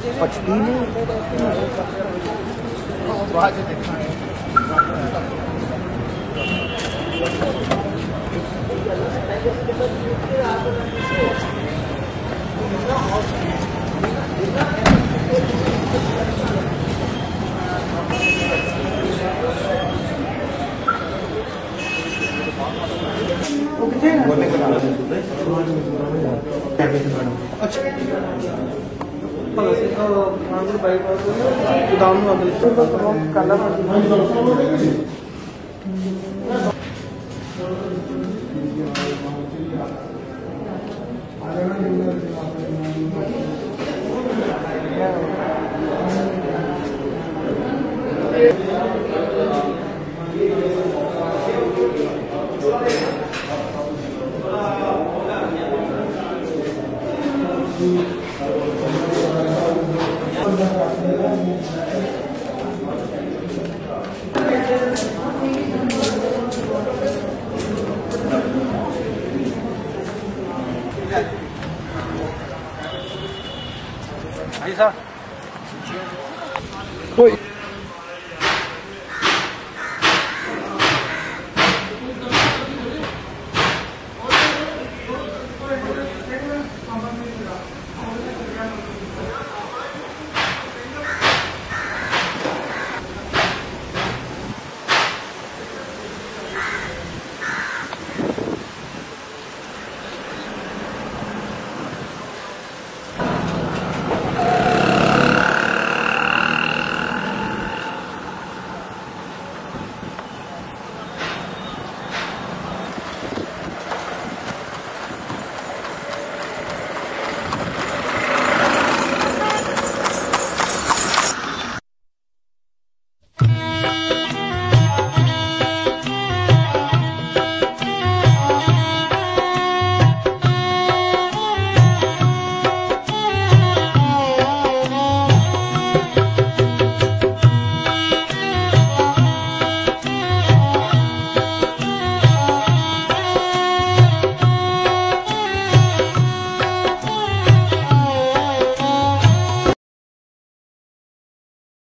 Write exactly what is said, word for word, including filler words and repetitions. पचती नहीं। Oi.